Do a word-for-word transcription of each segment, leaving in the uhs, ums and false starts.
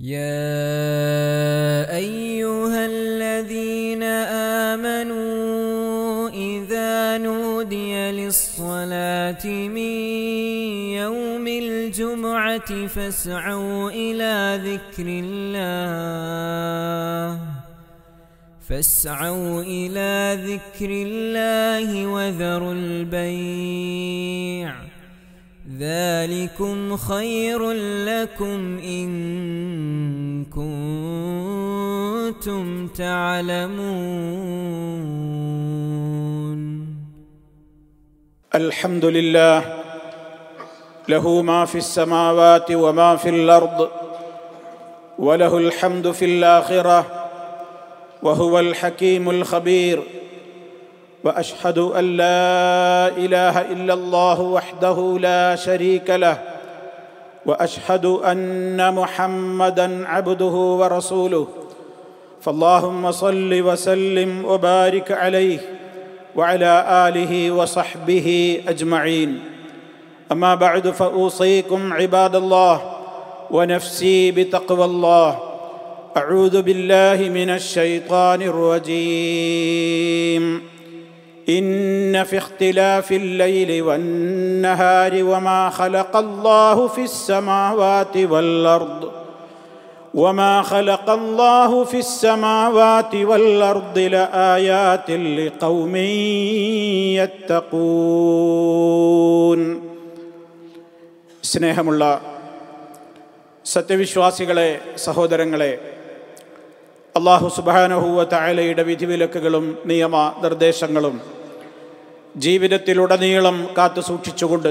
يَا أَيُّهَا الَّذِينَ آمَنُوا إِذَا نُودِيَ لِلصَّلَاةِ مِنْ يَوْمِ الْجُمُعَةِ فَاسْعَوْا إِلَى ذِكْرِ اللَّهِ فَاسْعَوْا إِلَى ذِكْرِ اللَّهِ وَذَرُوا الْبَيْعَ ذَلِكُمْ خَيْرٌ لَكُمْ إِن كُنتُمْ تَعْلَمُونَ. الحمد لله له ما في السماوات وما في الأرض وله الحمد في الآخرة وهو الحكيم الخبير. وأشهد أن لا إله إلا الله وحده لا شريك له وأشهد أن محمدًا عبده ورسوله، فاللهم صل وسلم وبارك عليه وعلى آله وصحبه أجمعين. أما بعد، فأوصيكم عباد الله ونفسي بتقوى الله. أعوذ بالله من الشيطان الرجيم. إن في اختلاف الليل والنهار وما خلق الله في السماوات والأرض وما خلق الله في السماوات والأرض لآيات لقوم يتقون. സ്നേഹമുള്ള സത്യവിശ്വാസികളെ, സഹോദരങ്ങളെ, അല്ലാഹു സുബ്ഹാനഹു വ തആലയുടെ വിധിവിലക്കുകളും നിയമ നിർദ്ദേശങ്ങളും ജീവിതത്തിലുടനീളം കാത്തു സൂക്ഷിച്ചുകൊണ്ട്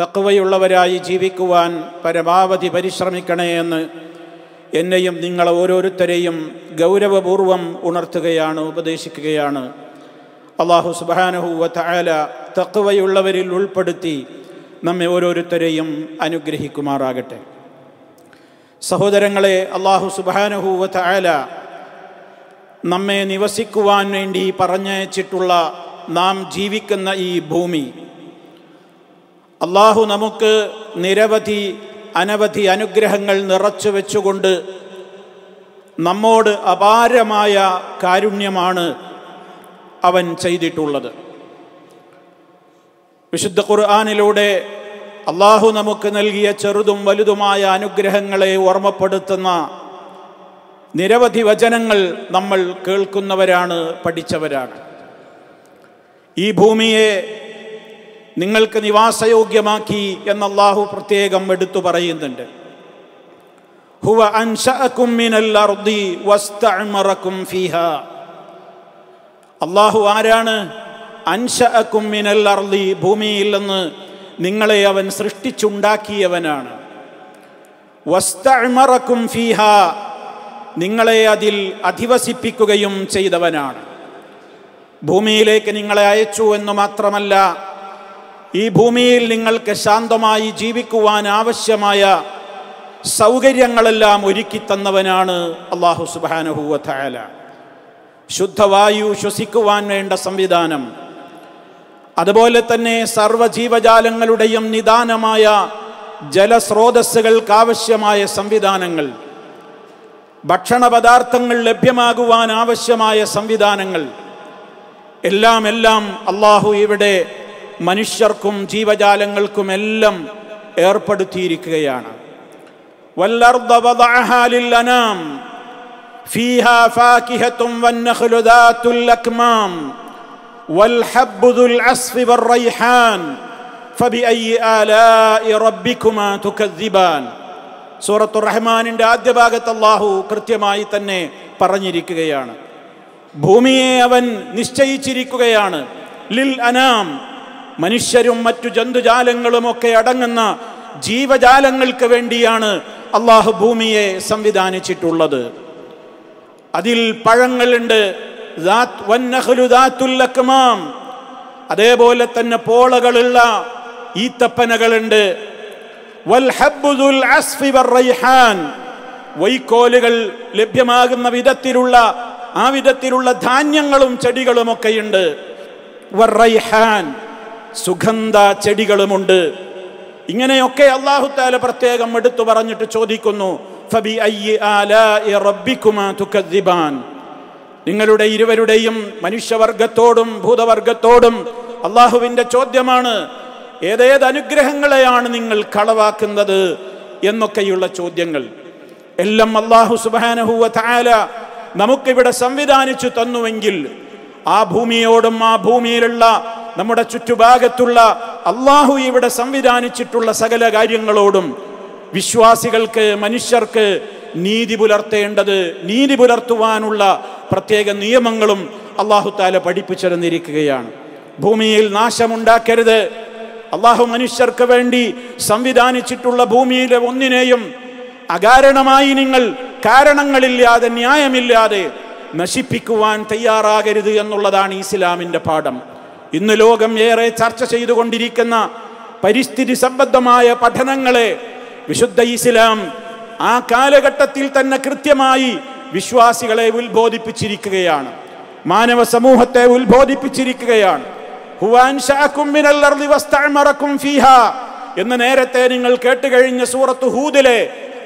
തഖ്വയുള്ളവരായി ജീവിക്കുവാൻ പരമാവധി പരിശ്രമിക്കണേ എന്ന് എന്നെയും നിങ്ങളെ ഓരോരുത്തരെയും ഗൗരവപൂർവം ഉണർത്തുകയാണ്, ഉപദേശിക്കുകയാണ്. അല്ലാഹു സുബ്ഹാനഹു വ തആല തഖ്വയുള്ളവരിൽ ഉൾപ്പെടുത്തി നമ്മെ ഓരോരുത്തരെയും അനുഗ്രഹിക്കുമാറാകട്ടെ. സഹോദരങ്ങളെ, അല്ലാഹു സുബ്ഹാനഹു വ തആല നമ്മെ നിവസിക്കുവാൻ വേണ്ടി പറഞ്ഞയച്ചിട്ടുള്ള നാം ജീവിക്കുന്ന ഈ ഭൂമി, അല്ലാഹു നമുക്ക് നിരവധി അനവധി അനുഗ്രഹങ്ങൾ നിറച്ചു വെച്ചുകൊണ്ട് നമ്മോട് അപാരമായ കാരുണ്യമാണ് അവൻ ചെയ്തിട്ടുള്ളത്. വിശുദ്ധ ഖുർആനിലൂടെ അല്ലാഹു നമുക്ക് നൽകിയ ചെറുതും വലുതുമായ അനുഗ്രഹങ്ങളെ ഓർമ്മപ്പെടുത്തുന്ന നിരവധി വചനങ്ങൾ നമ്മൾ കേൾക്കുന്നവരാണ്, പഠിച്ചവരാണ്. ഈ ഭൂമിയെ നിങ്ങൾക്ക് നിവാസയോഗ്യമാക്കി എന്ന് അല്ലാഹു പ്രത്യേകം എടുത്തു പറയുന്നുണ്ട്. ഹുവ അൻശഅകും മിനൽ അർദി വസ്തഅമറകും ഫീഹാ. അല്ലാഹു ആരാണ്? അൻശഅകും മിനൽ അർദി, ഭൂമിയിൽ നിന്ന് നിങ്ങളെ അവൻ സൃഷ്ടിച്ചുണ്ടാക്കിയവനാണ്. വസ്തഅമറകും ഫീഹാ, നിങ്ങളെ അതിൽ അധിവസിപ്പിക്കുകയും ചെയ്തവനാണ്. ഭൂമിയിലേക്ക് നിങ്ങളെ അയച്ചു എന്ന് മാത്രമല്ല, ഈ ഭൂമിയിൽ നിങ്ങൾക്ക് ശാന്തമായി ജീവിക്കുവാൻ ആവശ്യമായ സൗകര്യങ്ങളെല്ലാം ഒരുക്കിത്തന്നവനാണ് അല്ലാഹു സുബ്ഹാനഹു വ തആല. ശുദ്ധവായു ശ്വസിക്കുവാൻ വേണ്ട സംവിധാനം, അതുപോലെ തന്നെ സർവ്വജീവജാലങ്ങളുടെയും നിദാനമായ ജലസ്രോതസ്സുകൾക്കാവശ്യമായ സംവിധാനങ്ങൾ, ഭക്ഷണ പദാർത്ഥങ്ങൾ ലഭ്യമാകുവാൻ ആവശ്യമായ സംവിധാനങ്ങൾ, എല്ലാം എല്ലാം അല്ലാഹു ഇവിടെ മനുഷ്യർക്കും ജീവജാലങ്ങൾക്കുമെല്ലാം ഏർപ്പെടുത്തിയിരിക്കുകയാണ്. വല്ലർദ വദഅഹാ ലിൽഅനാം ഫീഹാ ഫാകിഹത്തുൻ വന്നഖ്ലു ദാതുൽ അക്മാം والحب ذو العصف والريحان فبأي آلاء ربكما تكذبان. സൂറത്തു റഹ്മാനിന്റെ ആദ്യ ഭാഗത്ത് അല്ലാഹു കൃത്യമായി തന്നെ പറഞ്ഞിരിക്കുകയാണ്. ഭൂമിയെ അവൻ നിശ്ചയിച്ചിരിക്കുകയാണ് ലിൽ അനാം, മനുഷ്യരും മറ്റു ജന്തുജാലങ്ങളും ഒക്കെ അടങ്ങുന്ന ജീവജാലങ്ങൾക്ക് വേണ്ടിയാണ് അല്ലാഹു ഭൂമിയെ സംവിധാനിച്ചിട്ടുള്ളത്. അതിൽ പഴങ്ങളുണ്ട്, അതേപോലെ തന്നെ പോളകളുള്ള ഈത്തപ്പനകളുണ്ട്, വൈക്കോലുകൾ ലഭ്യമാകുന്ന വിധത്തിലുള്ള ആ വിധത്തിലുള്ള ധാന്യങ്ങളും ചെടികളും ഒക്കെയുണ്ട്, സുഗന്ധ ചെടികളുമുണ്ട്. ഇങ്ങനെയൊക്കെ അല്ലാഹു തആല പ്രത്യേകം എടുത്തു പറഞ്ഞിട്ട് ചോദിക്കുന്നു, فبأي آلاء ربكما تكذبان നിങ്ങളുടെ ഇരുവരുടെയും മനുഷ്യവർഗത്തോടും ഭൂതവർഗത്തോടും അല്ലാഹുവിന്റെ ചോദ്യമാണ് ഏതേത് അനുഗ്രഹങ്ങളെയാണ് നിങ്ങൾ കളവാക്കുന്നത് എന്നൊക്കെയുള്ള ചോദ്യങ്ങൾ എല്ലാം അല്ലാഹു സുബ്ഹാനഹു വ തആല നമുക്ക് ഇവിടെ സംവിധാനിച്ചു തന്നുവെങ്കിൽ ആ ഭൂമിയോടും ആ ഭൂമിയിലുള്ള നമ്മുടെ ചുറ്റുഭാഗത്തുള്ള അല്ലാഹു ഇവിടെ സംവിധാനിച്ചിട്ടുള്ള സകല കാര്യങ്ങളോടും വിശ്വാസികൾക്ക് മനുഷ്യർക്ക് നീതി പുലർത്തേണ്ടത് നീതി പുലർത്തുവാനുള്ള പ്രത്യേക നിയമങ്ങളും അല്ലാഹു തആല പഠിപ്പിച്ചു തന്നിരിക്കുകയാണ് ഭൂമിയിൽ നാശമുണ്ടാക്കരുത് അല്ലാഹു മനുഷ്യർക്ക് വേണ്ടി സംവിധാനിച്ചിട്ടുള്ള ഭൂമിയിലെ ഒന്നിനെയും അകാരണമായി നിങ്ങൾ കാരണങ്ങളില്ലാതെ ന്യായമില്ലാതെ നശിപ്പിക്കുവാൻ തയ്യാറാകരുത് എന്നുള്ളതാണ് ഇസ്ലാമിന്റെ പാഠം ഇന്ന് ലോകം ഏറെ ചർച്ച ചെയ്തുകൊണ്ടിരിക്കുന്ന പരിസ്ഥിതി സംബന്ധമായ പഠനങ്ങളെ വിശുദ്ധ ഇസ്ലാം ആ കാലഘട്ടത്തിൽ തന്നെ കൃത്യമായി വിശ്വാസികളെ ഉത്ബോധിപ്പിച്ചിരിക്കുകയാണ് മാനവ സമൂഹത്തെ ഉത്ബോധിപ്പിച്ചിരിക്കുകയാണ് എന്ന് നേരത്തെ നിങ്ങൾ കേട്ടുകഴിഞ്ഞ സൂറത്ത് ഹൂദിലെ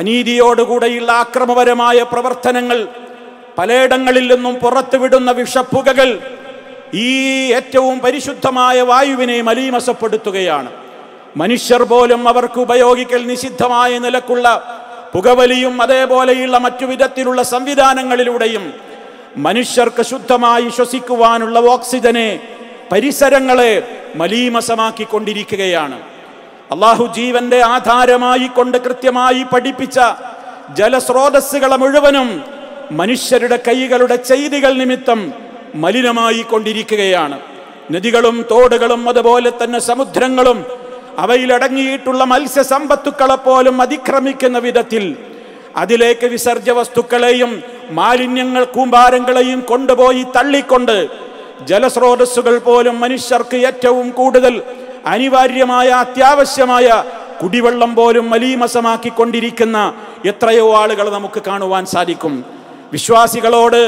അനീതിയോടുകൂടെയുള്ള അക്രമപരമായ പ്രവർത്തനങ്ങൾ പലയിടങ്ങളിൽ നിന്നും പുറത്തുവിടുന്ന വിഷപ്പുകകൾ ഈ ഏറ്റവും പരിശുദ്ധമായ വായുവിനെ മലീമസപ്പെടുത്തുകയാണ് മനുഷ്യർ പോലും അവർക്ക് ഉപയോഗിക്കൽ നിഷിദ്ധമായ നിലക്കുള്ള പുകവലിയും അതേപോലെയുള്ള മറ്റു വിധത്തിലുള്ള സംവിധാനങ്ങളിലൂടെയും മനുഷ്യർക്ക് ശുദ്ധമായി ശ്വസിക്കുവാനുള്ള ഓക്സിജനെ പരിസരങ്ങളെ മലീമസമാക്കിക്കൊണ്ടിരിക്കുകയാണ് അല്ലാഹു ജീവന്റെ ആധാരമായി കൊണ്ട് കൃത്യമായി പഠിപ്പിച്ച ജലസ്രോതസ്സുകളെ മുഴുവനും മനുഷ്യരുടെ കൈകളുടെ ചെയ്തികൾ നിമിത്തം മലിനമായി കൊണ്ടിരിക്കുകയാണ് നദികളും തോടുകളും അതുപോലെ തന്നെ സമുദ്രങ്ങളും അവയിലടങ്ങിയിട്ടുള്ള മത്സ്യസമ്പത്തുക്കളെ പോലും അതിക്രമിക്കുന്ന വിധത്തിൽ അതിലേക്ക് വിസർജ്യ വസ്തുക്കളെയും മാലിന്യങ്ങൾ കൂമ്പാരങ്ങളെയും കൊണ്ടുപോയി തള്ളിക്കൊണ്ട് ജലസ്രോതസ്സുകൾ പോലും മനുഷ്യർക്ക് ഏറ്റവും കൂടുതൽ അനിവാര്യമായ അത്യാവശ്യമായ കുടിവെള്ളം പോലും മലീമസമാക്കിക്കൊണ്ടിരിക്കുന്ന എത്രയോ ആളുകൾ നമുക്ക് കാണുവാൻ സാധിക്കും വിശ്വാസികളോട്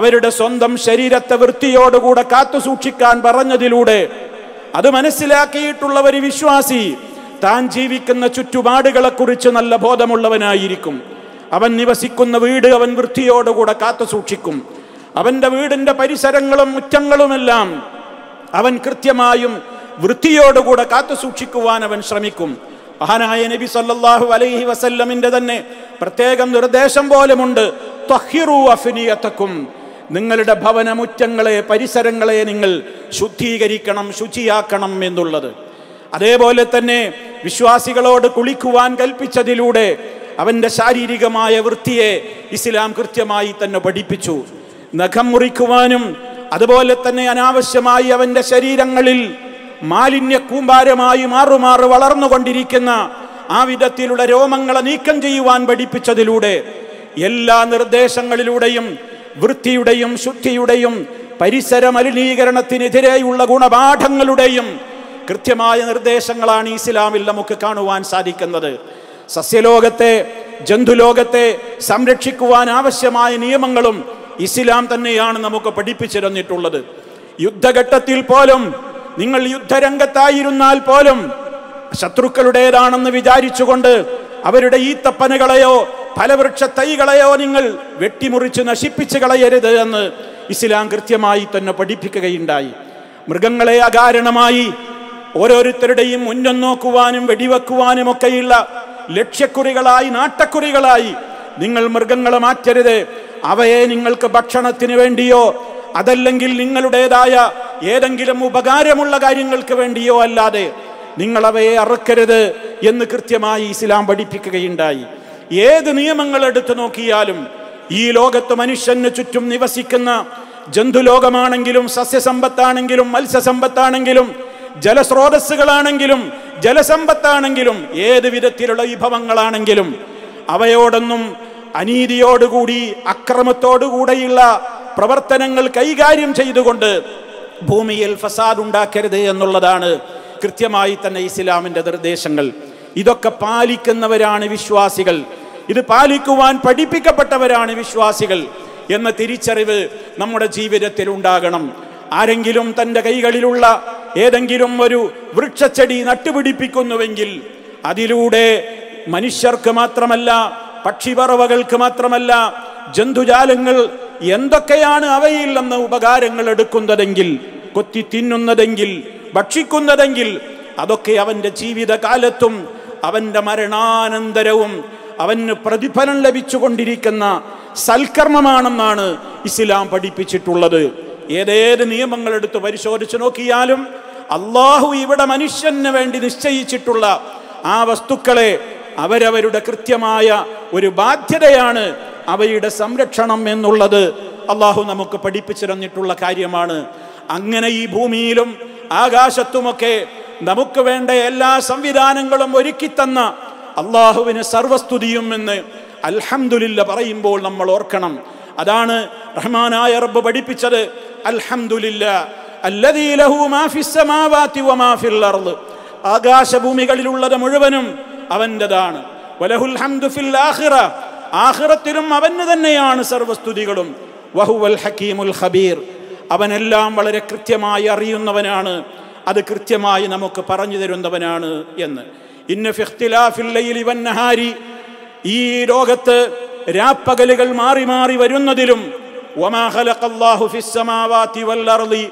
അവരുടെ സ്വന്തം ശരീരത്തെ വൃത്തിയോടുകൂടെ കാത്തുസൂക്ഷിക്കാൻ പറഞ്ഞതിലൂടെ അത് മനസ്സിലാക്കിയിട്ടുള്ള ഒരു വിശ്വാസി താൻ ജീവിക്കുന്ന ചുറ്റുപാടുകളെ കുറിച്ച് നല്ല ബോധമുള്ളവനായിരിക്കും അവൻ നിവസിക്കുന്ന വീട് അവൻ വൃത്തിയോടുകൂടെ കാത്തുസൂക്ഷിക്കും അവൻ്റെ വീടിൻ്റെ പരിസരങ്ങളും മുറ്റങ്ങളുമെല്ലാം അവൻ കൃത്യമായും വൃത്തിയോടുകൂടെ കാത്തുസൂക്ഷിക്കുവാൻ അവൻ ശ്രമിക്കും മഹാനായ നബി സല്ലല്ലാഹു അലൈഹി വസല്ലമിൻ്റെ തന്നെ പ്രത്യേകം നിർദ്ദേശം പോലുമുണ്ട് തഹിറു അഫ്നിയതകും നിങ്ങളുടെ ഭവനമുറ്റങ്ങളെ പരിസരങ്ങളെ നിങ്ങൾ ശുദ്ധീകരിക്കണം ശുചിയാക്കണം എന്നുള്ളത് അതേപോലെ തന്നെ വിശ്വാസികളോട് കുളിക്കുവാൻ കൽപ്പിച്ചതിലൂടെ അവൻ്റെ ശാരീരികമായ വൃത്തിയെ ഇസ്ലാം കൃത്യമായി തന്നെ പഠിപ്പിച്ചു നഖം മുറിക്കുവാനും അതുപോലെ തന്നെ അനാവശ്യമായി അവൻ്റെ ശരീരങ്ങളിൽ മാലിന്യ കൂമ്പാരമായി മാറുമാറു വളർന്നുകൊണ്ടിരിക്കുന്ന ആ വിധത്തിലുള്ള രോമങ്ങളെ നീക്കം ചെയ്യുവാൻ പഠിപ്പിച്ചതിലൂടെ എല്ലാ നിർദ്ദേശങ്ങളിലൂടെയും വൃത്തിയുടെയും ശുദ്ധിയുടെയും പരിസര മലിനീകരണത്തിനെതിരെയുള്ള ഗുണപാഠങ്ങളുടെയും കൃത്യമായ നിർദ്ദേശങ്ങളാണ് ഇസ്ലാമിൽ നമുക്ക് കാണുവാൻ സാധിക്കുന്നത് സസ്യലോകത്തെ ജന്തുലോകത്തെ സംരക്ഷിക്കുവാൻ ആവശ്യമായ നിയമങ്ങളും ഇസ്ലാം തന്നെയാണ് നമുക്ക് പഠിപ്പിച്ചു തന്നിട്ടുള്ളത് യുദ്ധഘട്ടത്തിൽ പോലും നിങ്ങൾ യുദ്ധരംഗത്തായിരുന്നാൽ പോലും ശത്രുക്കളുടേതാണെന്ന് വിചാരിച്ചുകൊണ്ട് അവരുടെ ഈത്തപ്പനകളെയോ ഫലവൃക്ഷ തൈകളെയോ നിങ്ങൾ വെട്ടിമുറിച്ച് നശിപ്പിച്ച് കളയരുത് എന്ന് ഇസ്ലാം കൃത്യമായി തന്നെ പഠിപ്പിക്കുകയുണ്ടായി മൃഗങ്ങളെ അകാരണമായി ഓരോരുത്തരുടെയും മുന്നം നോക്കുവാനും വെടിവെക്കുവാനും ഒക്കെയുള്ള ലക്ഷ്യക്കുറികളായി നാട്ടക്കുറികളായി നിങ്ങൾ മൃഗങ്ങളെ മാറ്റരുത് അവയെ നിങ്ങൾക്ക് ഭക്ഷണത്തിന് വേണ്ടിയോ അതല്ലെങ്കിൽ നിങ്ങളുടേതായ ഏതെങ്കിലും ഉപകാരമുള്ള കാര്യങ്ങൾക്ക് വേണ്ടിയോ അല്ലാതെ നിങ്ങളവയെ അറുക്കരുത് എന്ന് കൃത്യമായി ഇസ്ലാം പഠിപ്പിക്കുകയുണ്ടായി ഏത് നിയമങ്ങൾ എടുത്തു നോക്കിയാലും ഈ ലോകത്ത് മനുഷ്യന് ചുറ്റും നിവസിക്കുന്ന ജന്തുലോകമാണെങ്കിലും സസ്യസമ്പത്താണെങ്കിലും മത്സ്യസമ്പത്താണെങ്കിലും ജലസ്രോതസ്സുകളാണെങ്കിലും ജലസമ്പത്താണെങ്കിലും ഏത് വിധത്തിലുള്ള വിഭവങ്ങളാണെങ്കിലും അവയോടൊന്നും അനീതിയോടുകൂടി അക്രമത്തോടുകൂടെയുള്ള പ്രവർത്തനങ്ങൾ കൈകാര്യം ചെയ്തുകൊണ്ട് ഭൂമിയിൽ ഫസാദ് ഉണ്ടാക്കരുത് എന്നുള്ളതാണ് കൃത്യമായി തന്നെ ഇസ്ലാമിന്റെ നിർദ്ദേശങ്ങൾ. ഇതൊക്കെ പാലിക്കുന്നവരാണ് വിശ്വാസികൾ, ഇത് പാലിക്കുവാൻ പഠിപ്പിക്കപ്പെട്ടവരാണ് വിശ്വാസികൾ എന്ന തിരിച്ചറിവ് നമ്മുടെ ജീവിതത്തിൽ ഉണ്ടാകണം. ആരെങ്കിലും തൻ്റെ കൈകളിലുള്ള ഏതെങ്കിലും ഒരു വൃക്ഷച്ചെടി നട്ടുപിടിപ്പിക്കുന്നുവെങ്കിൽ അതിലൂടെ മനുഷ്യർക്ക് മാത്രമല്ല, പക്ഷിപറവകൾക്ക് മാത്രമല്ല, ജന്തുജാലങ്ങൾ എന്തൊക്കെയാണ് അവയിൽ നിന്ന് ഉപകാരങ്ങൾ എടുക്കുന്നതെങ്കിൽ, കൊത്തി തിന്നുന്നതെങ്കിൽ, ഭക്ഷിക്കുന്നതെങ്കിൽ, അതൊക്കെ അവൻ്റെ ജീവിതകാലത്തും അവൻ്റെ മരണാനന്തരവും അവന് പ്രതിഫലം ലഭിച്ചുകൊണ്ടിരിക്കുന്ന സൽക്കർമ്മമാണെന്നാണ് ഇസ്ലാം പഠിപ്പിച്ചിട്ടുള്ളത്. ഏതേത് നിയമങ്ങൾ എടുത്ത് പരിശോധിച്ചു നോക്കിയാലും അള്ളാഹു ഇവിടെ മനുഷ്യന് വേണ്ടി നിശ്ചയിച്ചിട്ടുള്ള ആ വസ്തുക്കളെ അവരവരുടെ കൃത്യമായ ഒരു ബാധ്യതയാണ് അവയുടെ സംരക്ഷണം എന്നുള്ളത് അള്ളാഹു നമുക്ക് പഠിപ്പിച്ചു തന്നിട്ടുള്ള കാര്യമാണ്. അങ്ങനെ ഈ ഭൂമിയിലും ആകാശത്തുമൊക്കെ നമുക്ക് വേണ്ട എല്ലാ സംവിധാനങ്ങളും ഒരുക്കിത്തന്ന അള്ളാഹുവിന് സർവസ്തുതിയും എന്ന് അൽഹംദുലില്ല പറയുമ്പോൾ നമ്മൾ ഓർക്കണം. അതാണ് റഹ്മാനായ റബ്ബ് പഠിപ്പിച്ചത്. അൽഹംദുലില്ല അല്ലദീ ലഹു മാ ഫിസ് സമാവാതി വമാ ഫിൽ അർള്, ആകാശഭൂമികളിലുള്ളത് മുഴുവനും അവൻ്റെതാണ്. വലഹുൽ ഹംദു ഫിൽ ആഖിറ, ആഖിറത്തിലും അവന് തന്നെയാണ് സർവസ്തുതികളും. വഹുവൽ ഹകീമുൽ ഖബീർ, അവനെല്ലാം വളരെ കൃത്യമായി അറിയുന്നവനാണ്, അത് കൃത്യമായി നമുക്ക് പറഞ്ഞു തരുന്നവനാണ് എന്ന്. ഇന്ന ഫി ഇഖ്തിലാഫിൽ ലൈലി വൻ നഹാരി, ഈ ലോകത്ത് രാപ്പകലുകൾ മാറി മാറി വരുന്നതിലും വമാ ഖലഖല്ലാഹു ഫിസ് സമാവാതി വൽ അർളി,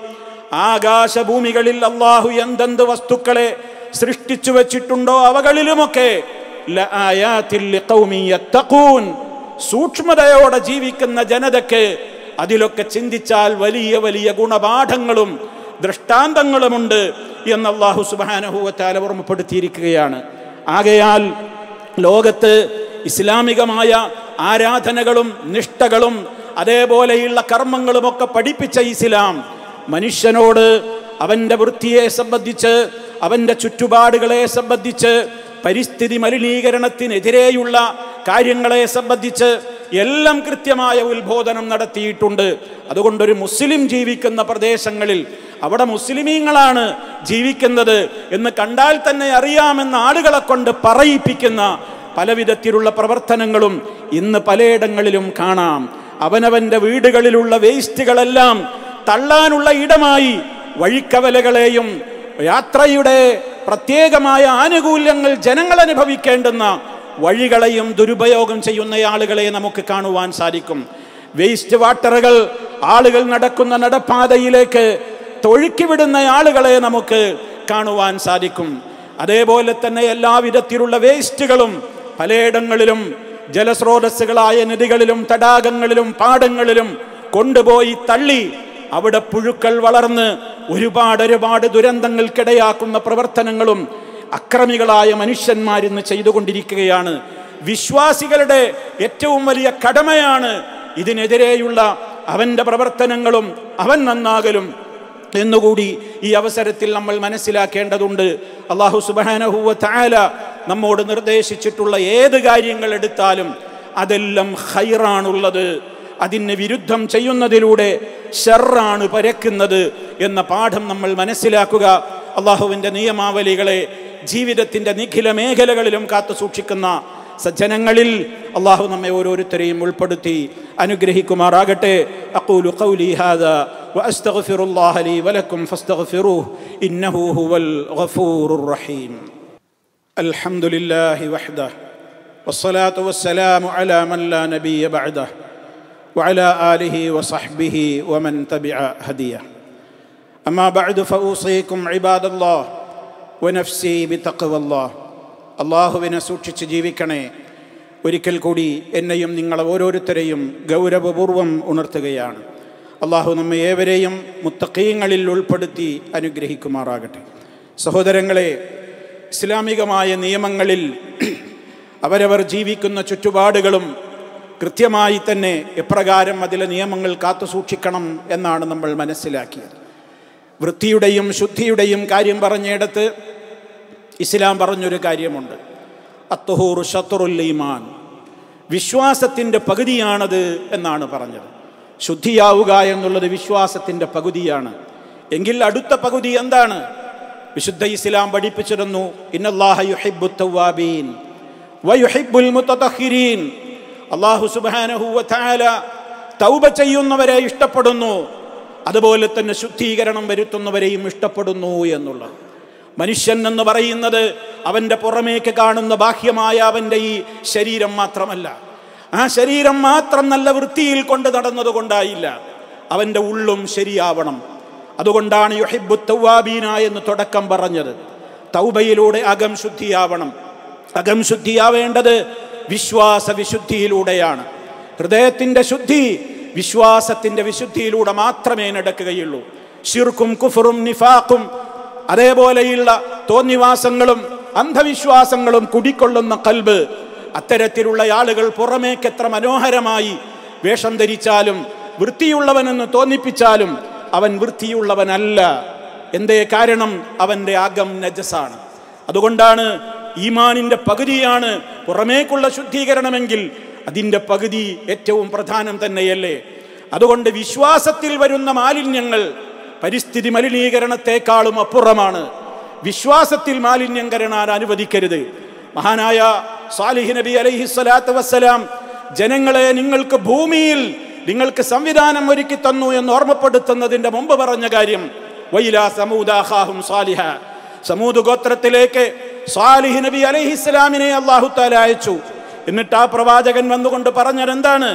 ആകാശഭൂമികളിൽ അള്ളാഹു എന്തെന്ത് വസ്തുക്കളെ സൃഷ്ടിച്ചു വച്ചിട്ടുണ്ടോ അവകളിലുമൊക്കെ ലആയാത്തിൽ ലിഖൗമി യത്തഖൂൻ, സൂക്ഷ്മതയോടെ ജീവിക്കുന്ന ജനതയ്ക്ക് അതിലൊക്കെ ചിന്തിച്ചാൽ വലിയ വലിയ ഗുണപാഠങ്ങളും ദൃഷ്ടാന്തങ്ങളുമുണ്ട് എന്ന് അള്ളാഹു സുബ്ഹാനഹു വ തആല ഓർമ്മപ്പെടുത്തിയിരിക്കുകയാണ്. ആകയാൽ ലോകത്ത് ഇസ്ലാമികമായ ആരാധനകളും നിഷ്ഠകളും അതേപോലെയുള്ള കർമ്മങ്ങളുമൊക്കെ പഠിപ്പിച്ച ഇസ്ലാം മനുഷ്യനോട് അവൻ്റെ വൃത്തിയെ സംബന്ധിച്ച്, അവൻ്റെ ചുറ്റുപാടുകളെ സംബന്ധിച്ച്, പരിസ്ഥിതി മലിനീകരണത്തിനെതിരെയുള്ള കാര്യങ്ങളെ സംബന്ധിച്ച് എല്ലാം കൃത്യമായ ഉത്ബോധനം നടത്തിയിട്ടുണ്ട്. അതുകൊണ്ടൊരു മുസ്ലിം ജീവിക്കുന്ന പ്രദേശങ്ങളിൽ അവിടെ മുസ്ലിമീങ്ങളാണ് ജീവിക്കുന്നത് എന്ന് കണ്ടാൽ തന്നെ അറിയാമെന്ന് ആളുകളെ കൊണ്ട് പറയിപ്പിക്കുന്ന പലവിധത്തിലുള്ള പ്രവർത്തനങ്ങളും ഇന്ന് പലയിടങ്ങളിലും കാണാം. അവനവൻ്റെ വീടുകളിലുള്ള വേസ്റ്റുകളെല്ലാം തള്ളാനുള്ള ഇടമായി വഴിക്കവലകളെയും യാത്രയുടെ പ്രത്യേകമായ ആനുകൂല്യങ്ങൾ ജനങ്ങൾ അനുഭവിക്കേണ്ടുന്ന വഴികളെയും ദുരുപയോഗം ചെയ്യുന്ന ആളുകളെ നമുക്ക് കാണുവാൻ സാധിക്കും. വേസ്റ്റ് വാട്ടറുകൾ ആളുകൾ നടക്കുന്ന നടപ്പാതയിലേക്ക് തൊഴുക്കിവിടുന്ന ആളുകളെ നമുക്ക് കാണുവാൻ സാധിക്കും. അതേപോലെ തന്നെ എല്ലാവിധത്തിലുള്ള വേസ്റ്റുകളും പലയിടങ്ങളിലും ജലസ്രോതസ്സുകളായ നദികളിലും തടാകങ്ങളിലും പാടങ്ങളിലും കൊണ്ടുപോയി തള്ളി അവിടെ പുഴുക്കൾ വളർന്ന് ഒരുപാട് ഒരുപാട് ദുരന്തങ്ങൾക്കിടയാക്കുന്ന പ്രവർത്തനങ്ങളും അക്രമികളായ മനുഷ്യന്മാരിന്ന് ചെയ്തുകൊണ്ടിരിക്കുകയാണ്. വിശ്വാസികളുടെ ഏറ്റവും വലിയ കടമയാണ് ഇതിനെതിരെയുള്ള അവൻ്റെ പ്രവർത്തനങ്ങളും അവൻ നന്നാകലും എന്നുകൂടി ഈ അവസരത്തിൽ നമ്മൾ മനസ്സിലാക്കേണ്ടതുണ്ട്. അല്ലാഹു സുബ്ഹാനഹു വ തആല നമ്മോട് നിർദ്ദേശിച്ചിട്ടുള്ള ഏത് കാര്യങ്ങൾ എടുത്താലും അതെല്ലാം ഖൈറാണുള്ളത്, അതിന് വിരുദ്ധം ചെയ്യുന്നതിലൂടെ ഷർറാണ് പരക്കുന്നത് എന്ന പാഠം നമ്മൾ മനസ്സിലാക്കുക. അള്ളാഹുവിൻ്റെ നിയമാവലികളെ ജീവിതത്തിൻ്റെ നിഖില മേഖലകളിലും കാത്തു സൂക്ഷിക്കുന്ന സജ്ജനങ്ങളിൽ അള്ളാഹു നമ്മെ ഓരോരുത്തരെയും ഉൾപ്പെടുത്തി അനുഗ്രഹിക്കുമാറാകട്ടെ. അഖൂലു ഖൗലി ഹാദാ വഅസ്തഗ്ഫിറുല്ലാഹ ലീ വലക്കും ഫസ്തഗ്ഫിറൂഹു ഇന്നഹു ഹുവൽ ഗഫൂറുർ റഹീം. അൽഹംദുലില്ലാഹി വഹ്ദഹു വസ്സലാത്തു വസ്സലാമു അലാ മൻ ലാ നബിയ ബഅദഹു وعلى آله وصحبه ومن تبع هديه. أما بعد فأوصيكم عباد الله ونفسي بتقوى الله. അല്ലാഹുവിനെ സൂക്ഷിച്ച് ജീവിക്കണേ. ഒരിക്കൽ കൂടി എന്നെയും നിങ്ങളെ ഓരോരുത്തരെയും ഗൗരവപൂർവം ഉണർത്തുകയാണ്. അല്ലാഹു നമ്മെ ഏവരെയും മുത്തഖീങ്ങളിൽ ഉൾപ്പെടുത്തി അനുഗ്രഹിക്കുമാറാകട്ടെ. സഹോദരങ്ങളെ, ഇസ്ലാമികമായ നിയമങ്ങളിൽ അവരവർ ജീവിക്കുന്ന ചുറ്റുപാടുകളും കൃത്യമായി തന്നെ എപ്രകാരം അതിലെ നിയമങ്ങൾ കാത്തു സൂക്ഷിക്കണം എന്നാണ് നമ്മൾ മനസ്സിലാക്കിയത്. വൃത്തിയുടെയും ശുദ്ധിയുടെയും കാര്യം പറഞ്ഞിടത്ത് ഇസ്ലാം പറഞ്ഞൊരു കാര്യമുണ്ട്, അത്ത്ഹൂറു ശത്റുൽ ഈമാൻ. വിശ്വാസത്തിന്റെ പകുതിയാണത് എന്നാണ് പറഞ്ഞത്. ശുദ്ധിയാവുക എന്നുള്ളത് വിശ്വാസത്തിന്റെ പകുതിയാണ്. എങ്കിൽ അടുത്ത പകുതി എന്താണ്? വിശുദ്ധ ഇസ്ലാം പഠിപ്പിച്ചിരുന്നു, ഇന്നല്ലാഹ യുഹിബ്ബുത് തവ്വാബീൻ വയുഹിബ്ബുൽ മുതതഹിരീൻ. അല്ലാഹു സുബ്ഹാനഹു വ തആല തൗബ ചെയ്യുന്നവരെ ഇഷ്ടപ്പെടുന്നു, അതുപോലെ തന്നെ ശുദ്ധീകരണം വരുത്തുന്നവരെയും ഇഷ്ടപ്പെടുന്നു എന്നുള്ളത്. മനുഷ്യൻ എന്ന് പറയുന്നത് അവൻ്റെ പുറമേക്ക് കാണുന്ന ബാഹ്യമായ അവൻ്റെ ഈ ശരീരം മാത്രമല്ല. ആ ശരീരം മാത്രം നല്ല വൃത്തിയിൽ കൊണ്ട് നടന്നത് കൊണ്ടായില്ല, അവൻ്റെ ഉള്ളും ശരിയാവണം. അതുകൊണ്ടാണ് യുഹിബ്ബു തവ്വാബീന എന്ന് തുടക്കം പറഞ്ഞത്. തൗബയിലൂടെ അകം ശുദ്ധിയാവണം. അകം ശുദ്ധിയാവേണ്ടത് വിശ്വാസ വിശുദ്ധിയിലൂടെയാണ്. ഹൃദയത്തിൻ്റെ ശുദ്ധി വിശ്വാസത്തിൻ്റെ വിശുദ്ധിയിലൂടെ മാത്രമേ നടക്കുകയുള്ളൂ. ശിർക്കും കുഫറും നിഫാഖും അതേപോലെയുള്ള തോന്നിവാസങ്ങളും അന്ധവിശ്വാസങ്ങളും കുടിക്കൊള്ളുന്ന കൽബ്, അത്തരത്തിലുള്ള ആളുകൾ പുറമേക്കെത്ര മനോഹരമായി വേഷം ധരിച്ചാലും വൃത്തിയുള്ളവനെന്ന് തോന്നിപ്പിച്ചാലും അവൻ വൃത്തിയുള്ളവനല്ല. എന്തേ കാരണം? അവൻ്റെ അകം നജസാണ്. അതുകൊണ്ടാണ് ഈമാനിൻ്റെ പകുതിയാണ് പുറമേക്കുള്ള ശുദ്ധീകരണമെങ്കിൽ അതിൻ്റെ പകുതി ഏറ്റവും പ്രധാനം തന്നെയല്ലേ. അതുകൊണ്ട് വിശ്വാസത്തിൽ വരുന്ന മാലിന്യങ്ങൾ പരിസ്ഥിതി മലിനീകരണത്തെക്കാളും അപ്പുറമാണ്. വിശ്വാസത്തിൽ മാലിന്യം കരയാൻ അനുവദിക്കരുത്. മഹാനായ സാലിഹ് നബി അലൈഹി സ്വലാത്തു വസ്സലാം ജനങ്ങളെ, നിങ്ങൾക്ക് ഭൂമിയിൽ നിങ്ങൾക്ക് സംവിധാനം ഒരുക്കി തന്നു എന്ന് ഓർമ്മപ്പെടുത്തുന്നതിൻ്റെ മുമ്പ് പറഞ്ഞ കാര്യം, വൈലാ സമൂദ അഖാഹും സാലിഹ, സമൂദ് ഗോത്രത്തിലേക്ക് സാലിഹ് നബി അലൈഹി സ്വലാമിനെ അല്ലാഹു തആല അയച്ചു. എന്നിട്ട് ആ പ്രവാചകൻ വന്നുകൊണ്ട് പറഞ്ഞത് എന്താണ്?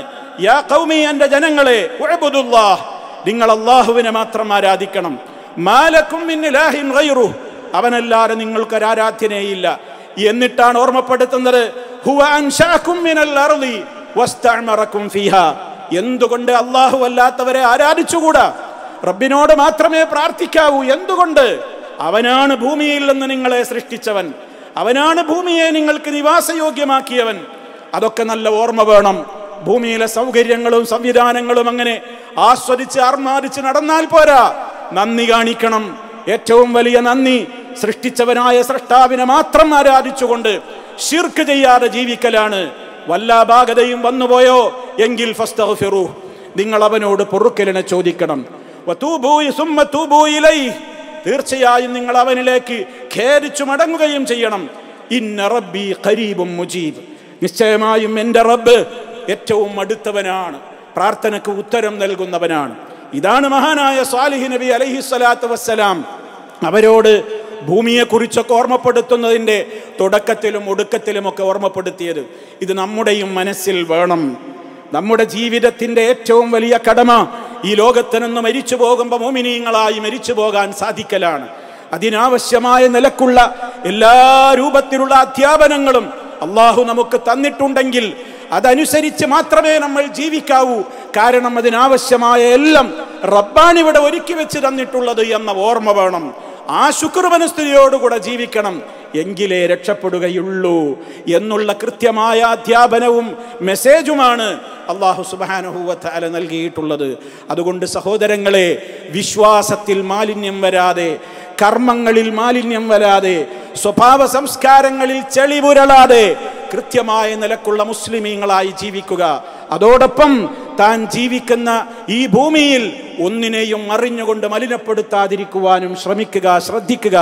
യാ ഖൗമി, എൻ്റെ ജനങ്ങളെ, ഉഅ്ബുദുല്ലാഹ്, നിങ്ങൾ അള്ളാഹുവിനെ മാത്രം ആരാധിക്കണം. മാലക്കും മിൻ ഇലാഹിൻ ഗൈറുഹു, അവനല്ലാതെ നിങ്ങൾക്കൊരു ആരാധ്യനേയില്ല. എന്നിട്ടാണ് ഓർമ്മപ്പെടുത്തുന്നത്, ഹുവ അൻശഅകും മിനൽ അർളി വസ്തഅ്മറകും ഫീഹാ. എന്തുകൊണ്ട് അള്ളാഹു അല്ലാത്തവരെ ആരാധിച്ചുകൂടാ? റബ്ബിനോട് മാത്രമേ പ്രാർത്ഥിക്കാവൂ. എന്തുകൊണ്ട്? അവനാണ് ഭൂമിയിൽ നിന്ന് നിങ്ങളെ സൃഷ്ടിച്ചവൻ, അവനാണ് ഭൂമിയെ നിങ്ങൾക്ക് നിവാസയോഗ്യമാക്കിയവൻ. അതൊക്കെ നല്ല ഓർമ്മ വേണം. ഭൂമിയിലെ സൗകര്യങ്ങളും സംവിധാനങ്ങളും അങ്ങനെ ആസ്വദിച്ച് ആർമാദിച്ച് നടന്നാൽ പോരാ, നന്ദി കാണിക്കണം. ഏറ്റവും വലിയ നന്ദി സൃഷ്ടിച്ചവനായ സ്രഷ്ടാവിനെ മാത്രം ആരാധിച്ചുകൊണ്ട് ശിർക്ക് ചെയ്യാതെ ജീവിക്കലാണ്. വല്ല ബാഗതയും വന്നുപോയോ എങ്കിൽ ഫസ്തഗ്ഫിറു, നിങ്ങൾ അവനോട് പൊറുക്കലിനെ ചോദിക്കണം. വതൂബൂ സുമ്മ തൂബൂ ഇലൈഹി, തീർച്ചയായും നിങ്ങൾ അവനിലേക്ക് ഖേദിച്ചു മടങ്ങുകയും ചെയ്യണം. ഇന്ന റബ്ബി ഖരീബും മുജീബ്, നിശ്ചയമായും എൻ്റെ റബ്ബ് ഏറ്റവും അടുത്തവനാണ്, പ്രാർത്ഥനയ്ക്ക് ഉത്തരം നൽകുന്നവനാണ്. ഇതാണ് മഹാനായ സാലിഹ് നബി അലൈഹി സ്വലാത്തു വസ്സലാം അവരോട് ഭൂമിയെക്കുറിച്ചൊക്കെ ഓർമ്മപ്പെടുത്തുന്നതിൻ്റെ തുടക്കത്തിലും ഒടുക്കത്തിലുമൊക്കെ ഓർമ്മപ്പെടുത്തിയത്. ഇത് നമ്മുടെയും മനസ്സിൽ വേണം. നമ്മുടെ ജീവിതത്തിൻ്റെ ഏറ്റവും വലിയ കടമ ഈ ലോകത്ത് നിന്ന് മരിച്ചു പോകുമ്പോൾ മുഅ്മിനീങ്ങളായി മരിച്ചു പോകാൻ സാധിക്കലാണ്. അതിനാവശ്യമായ നിലക്കുള്ള എല്ലാ രൂപത്തിലുള്ള അധ്യാപനങ്ങളും അള്ളാഹു നമുക്ക് തന്നിട്ടുണ്ടെങ്കിൽ അതനുസരിച്ച് മാത്രമേ നമ്മൾ ജീവിക്കാവൂ. കാരണം അതിനാവശ്യമായ എല്ലാം റബ്ബാണിവിടെ ഒരുക്കി വെച്ച് തന്നിട്ടുള്ളത് എന്ന ഓർമ്മ വേണം. ആ ശുക്ർ മനസ്ഥിതിയോടുകൂടെ ജീവിക്കണം, എങ്കിലേ രക്ഷപ്പെടുകയുള്ളൂ എന്നുള്ള കൃത്യമായ അധ്യാപനവും മെസ്സേജുമാണ് അള്ളാഹു സുബ്ഹാനഹു വ തആല നൽകിയിട്ടുള്ളത്. അതുകൊണ്ട് സഹോദരങ്ങളെ, വിശ്വാസത്തിൽ മാലിന്യം വരാതെ, കർമ്മങ്ങളിൽ മാലിന്യം വരാതെ, സ്വഭാവ സംസ്കാരങ്ങളിൽ ചെളിപുരളാതെ കൃത്യമായ നിലക്കുള്ള മുസ്ലിമീങ്ങളായി ജീവിക്കുക. അതോടൊപ്പം താൻ ജീവിക്കുന്ന ഈ ഭൂമിയിൽ ഒന്നിനെയും അറിഞ്ഞുകൊണ്ട് മലിനപ്പെടുത്താതിരിക്കുവാനും ശ്രമിക്കുക, ശ്രദ്ധിക്കുക.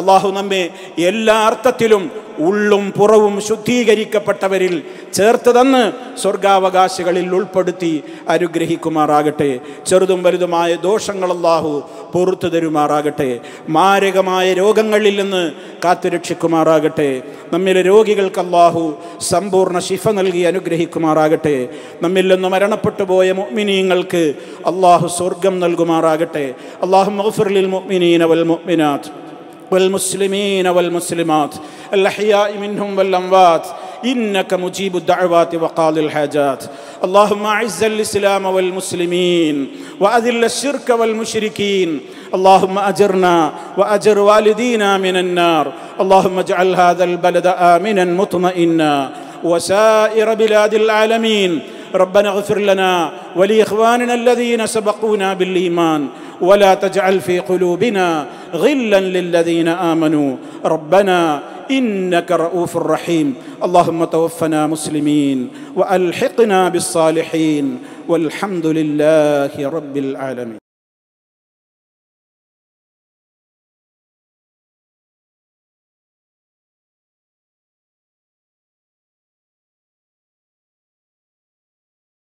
അള്ളാഹു നമ്മെ എല്ലാ അർത്ഥത്തിലും ഉള്ളും പുറവും ശുദ്ധീകരിക്കപ്പെട്ടവരിൽ ചേർത്ത് തന്ന് സ്വർഗാവകാശികളിൽ ഉൾപ്പെടുത്തി അനുഗ്രഹിക്കുമാറാകട്ടെ. ചെറുതും വലുതുമായ ദോഷങ്ങൾ അള്ളാഹു പൊറുത്തു തരുമാറാകട്ടെ. മാരകമായ രോഗങ്ങളിൽ നിന്ന് കാത്തുരക്ഷിക്കുമാറാകട്ടെ. നമ്മിലെ രോഗികൾക്ക് അള്ളാഹു സമ്പൂർണ്ണ ശിഫ നൽകി അനുഗ്രഹിക്കുമാറാകട്ടെ. നമ്മിൽ നിന്ന് മരണപ്പെട്ടു പോയ മുഅ്മിനീങ്ങൾക്ക് അള്ളാഹു സ്വർഗം നൽകുമാറാകട്ടെ. അല്ലാഹുമ്മ ഗഫിർ ലിൽ മുഅ്മിനീന വൽ മുഅ്മിനാത്ത് والمسلمين والمسلمات الأحياء منهم والأموات إنك مجيب الدعوات وقاضي الحاجات اللهم أعز الإسلام والمسلمين وأذل الشرك والمشركين اللهم أجرنا وأجر والدينا من النار اللهم اجعل هذا البلد آمنا مطمئنا وسائر بلاد العالمين ربنا اغفر لنا ولإخواننا الذين سبقونا بالإيمان ولا تجعل في قلوبنا غلا للذين آمنوا ربنا إنك رؤوف رحيم. اللهم توفنا مسلمين وألحقنا بالصالحين، والحمد لله رب العالمين.